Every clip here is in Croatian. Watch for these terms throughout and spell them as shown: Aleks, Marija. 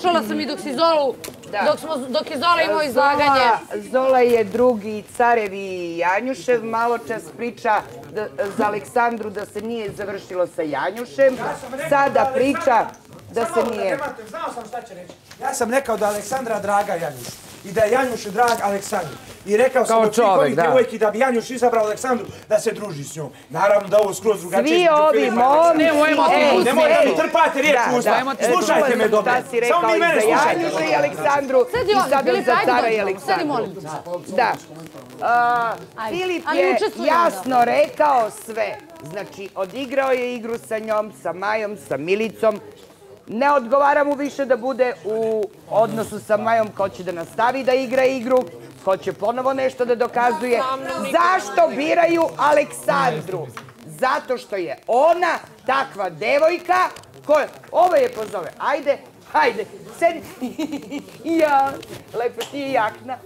Slušala sam i dok si Zolu, dok je Zola imao izlaganje. Zola je drugi Carev i Janjušev. Malo čas priča za Aleksandru da se nije završilo sa Janjušem. Sada priča da se nije... Znao sam šta će reći. Ja sam rekao da Aleksandra draga Janjuš i da je Janjuš drag Aleksandru. I rekao sam od svih ovih djevojki da bi Janjuš izabrao Aleksandru da se druži s njom. Naravno da ovo skroz drugače... Svi ovi momci... Nemojte mi trpati riječ u usta. Slušajte me dobro. Samo mi mene slušajte. Janjuša i Aleksandru izabrao za Cara i Aleksandru. Da. Filip je jasno rekao sve. Znači, odigrao je igru sa njom, sa Majom, sa Milicom. Ne odgovara mu više da bude u odnosu sa Majom, ko će da nastavi da igra igru, ko će ponovo nešto da dokazuje. Zašto biraju Aleksandru? Zato što je ona takva devojka koja... Ovo je pozove, ajde, ajde, sedi. Ja, lepo ti je jakna.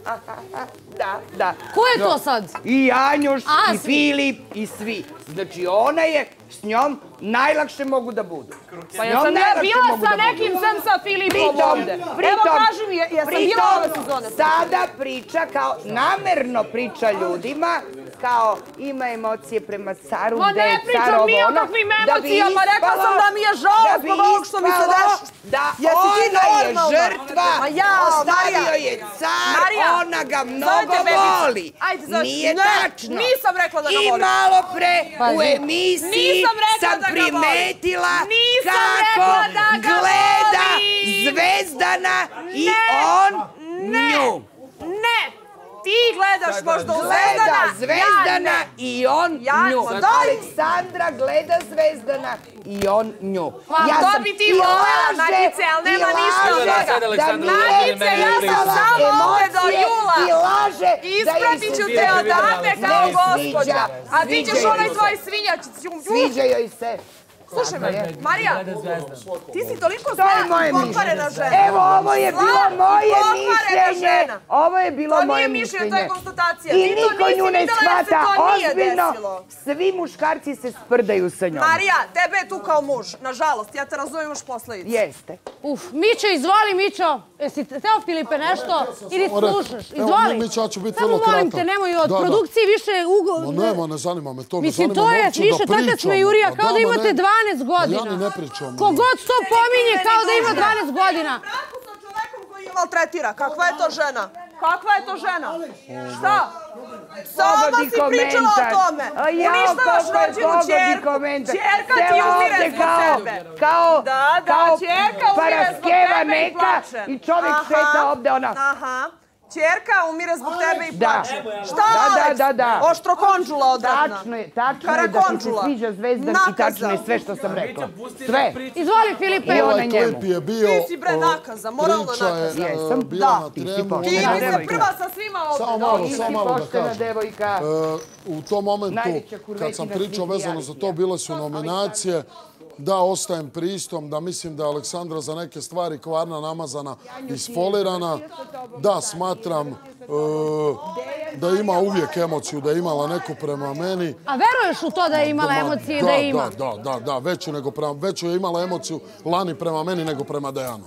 Da, da. Ko je to sad? I Janjuš, i Filip, i svi. Znači ona je... S njom najlakše mogu da budu. Pa ja sam bila sa nekim, sam sa Filipom ovde. Evo kažem, ja sam bila ove sezone. Sada priča kao, namerno priča ljudima, kao ima emocije prema caru, da je caro ono, da bi ispalo, da ona je žrtva, ostavio je car, ona ga mnogo voli. Nije tačno. I malo pre u emisiji sam primetila kako gleda Zvezdana i on nju. Ne! Ti gledaš možda u Zvezdana, ja ne. I on nju. Aleksandra gleda Zvezdana i on nju. Hvala, to bi ti volela, Nadice, ali nema ništa od toga. Nadice, ja sam samo ovdje do jula. Ispratit ću te odate kao gospođa. A ti ćeš onaj tvoj svinjač. Sviđa joj se. Slušaj me, Marija, ti si toliko zla i pokvarena žena. Evo, ovo je bilo moje mišljenje. Ovo je bilo moje mišljenje. To nije mišljenje, to je konstatacija. I niko nju ne shvata ozbiljno. Svi muškarci se sprdaju sa njom. Marija, tebe je tu kao muž. Nažalost, ja te razumijem još posledicu. Jeste. Uf, Mićo, izvoli, Mićo. Jesi teo, Filipe, nešto? Ili slušaš? Izvoli. Mićo, ja ću biti vrlo kratak. Samo molim te, nemoj od produkcije više... Nema, ne zanima me to. Mislim, to je više trkač me jurija, kao da imate 12 godina. Ja mi ne pričam. Kogod to pominje kao da ima 12 godina. U braku sa čovekom koji je maltretira. Kakva je to žena? Kakva je to žena? Šta? Sama si pričala o tome. Uništavaš rođenu čerku. Čerka ti umire zbog sebe. Da, čerka umire zbog tebe i plače. I čovjek šeta ovdje ona. Čerka umire zbog tebe i plače. Šta, Aleks? Oštrokonđula odradna. Tačno je da ti se sviđa Zvezdan i tačno je sve što sam rekla. Sve. Izvoli, Filipe. I ovaj klip je bio... Ti si bre nakaza, moralno nakaza. Priča je bila na tremu. Ti bi se prva sa svima ovdje. Samo malo da kažem. U tom momentu, kad sam pričao vezano za to, bile su nominacije. Da, ostajem pristom, da mislim da je Aleksandra za neke stvari kvarna, namazana, isfolirana. Da, smatram da ima uvijek emociju, da je imala neku prema meni. A veruješ u to da je imala emocije i da je ima? Da, veću je imala emociju lani prema meni nego prema Dejanu.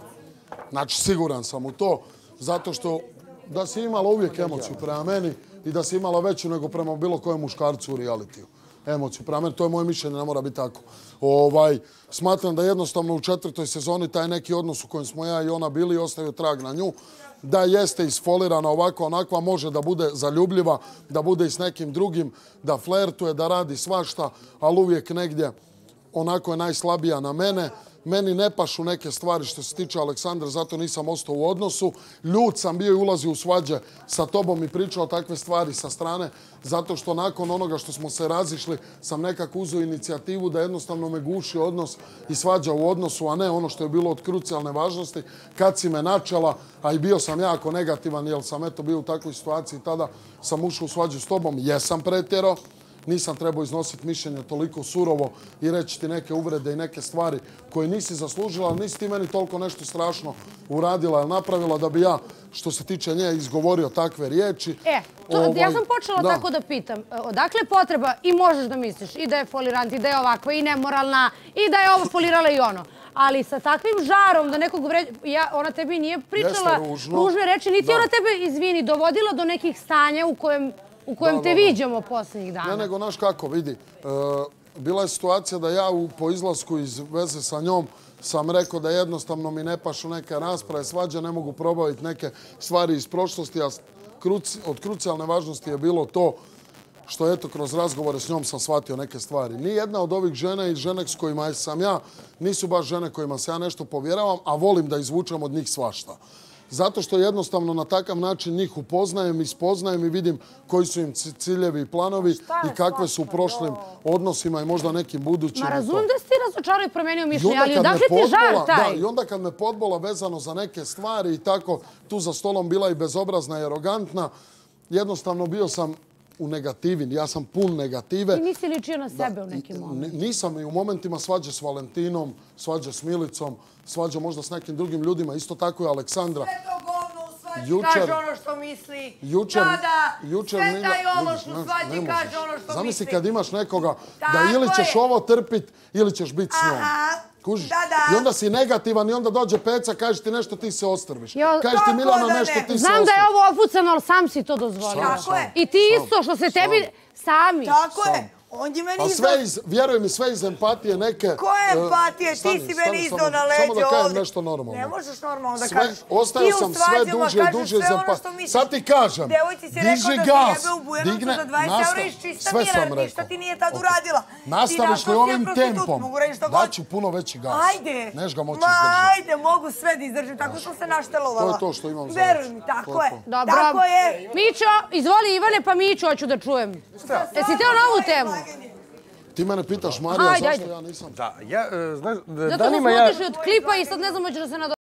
Znači, siguran sam u to, zato što da si imala uvijek emociju prema meni i da si imala veću nego prema bilo kojem muškarcu u realitiju. Emociju prema meni, to je moje mišljenje, ne mora biti tako. Smatram da jednostavno u 4. sezoni taj neki odnos u kojem smo ja i ona bili ostavio trag na nju, da jeste isfolirana ovako, onakva, može da bude zaljubljiva, da bude i s nekim drugim, da flertuje, da radi svašta, ali uvijek negdje onako je najslabija na mene. Meni ne pašu neke stvari što se tiče Aleksandra, zato nisam ostao u odnosu. Ljud sam bio i ulazio u svađe sa tobom i pričao takve stvari sa strane, zato što nakon onoga što smo se razišli sam nekako uzeo inicijativu da jednostavno me guši odnos i svađa u odnosu, a ne ono što je bilo od krucijalne važnosti. Kad si me načela, a i bio sam jako negativan jer sam eto bio u takvoj situaciji, tada sam ušao u svađu s tobom, jesam pretjerao. Nisam trebao iznositi mišljenje toliko surovo i reći ti neke uvrede i neke stvari koje nisi zaslužila, ali nisi ti meni toliko nešto strašno uradila ili napravila da bi ja, što se tiče nje, izgovorio takve riječi. Ja sam počela tako da pitam. Odakle potreba, i možeš da misliš i da je folirant, i da je ovakva, i nemoralna, i da je ovo folirala i ono. ali sa takvim žarom da nekog vređa, ona tebi nije pričala ružne reči, niti ona tebe, izvini, dovodila do nekih stanja u kojem te viđamo posljednjih dana. Ne, nego, znaš kako, vidi, bila je situacija da ja po izlasku iz veze sa njom sam rekao da jednostavno mi ne pašu neke rasprave, svađe, ne mogu probaviti neke stvari iz prošlosti, a od krucijalne važnosti je bilo to što je, eto, kroz razgovore s njom sam shvatio neke stvari. Nijedna od ovih žena i žene s kojima sam ja nisu baš žene kojima se ja nešto povjeravam, a volim da izvučem od njih svašta. Zato što jednostavno na takav način njih upoznajem, ispoznajem i vidim koji su im ciljevi i planovi i kakve su u prošlim odnosima i možda nekim budućim. Ma razumijem da si ti razočarao i promenio mišljenje, ali odakle ti žar taj? I onda kad me podbola vezano za neke stvari i tako, tu za stolom bila i bezobrazna i arogantna, jednostavno bio sam u negativi, ja sam pun negative. Ti nisi ličio na sebe u nekim momentima? Nisam, i u momentima svađe s Valentinom, svađe s Milicom, svađe možda s nekim drugim ljudima, isto tako je Aleksandra. Sve to govno u svađi kaže ono što misli. Sve taj ološ u svađi kaže ono što misli. Zamisli kad imaš nekoga da ili ćeš ovo trpit ili ćeš biti s njom. Kužiš? I onda si negativan i onda dođe Peca, kažeš ti nešto, ti se ostrviš. Kažeš ti Milana nešto, ti se ostrviš. Znam da je ovo ofucano, ali sam si to dozvolio. I ti isto što se tebi sami. Tako je. A sve iz, vjeruj mi, sve iz empatije neke... Koje empatije? Ti si meni izdao na leđe ovdje. Samo da kažem nešto normalno. Ne možeš normalno da kažeš. Ostao sam sve duže i duže iz empatije. Sad ti kažem, diži gas, digne, nastavi, sve sam rekao. Šta ti nije tad uradila? Nastaviš li ovim tempom, daću puno veći gas. Ajde, ajde, mogu sve da izdržim, tako što se naštelovala. To je to što imam za reći. Veruj mi, tako je. Dobro. Mićo, izvoli Ivane, pa Miću hoću da čujem. Jesi teo novu temu? Ti mene pitaš, Marija, zašto ja nisam? Zato smo otišli od klipa i sad ne znamo da će da se nadopustiti.